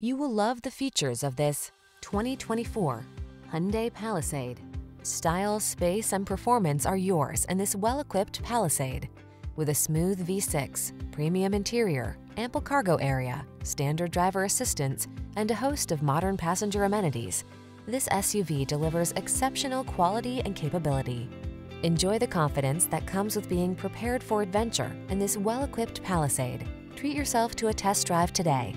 You will love the features of this 2024 Hyundai Palisade. Style, space, and performance are yours in this well-equipped Palisade. With a smooth V6, premium interior, ample cargo area, standard driver assistance, and a host of modern passenger amenities, this SUV delivers exceptional quality and capability. Enjoy the confidence that comes with being prepared for adventure in this well-equipped Palisade. Treat yourself to a test drive today.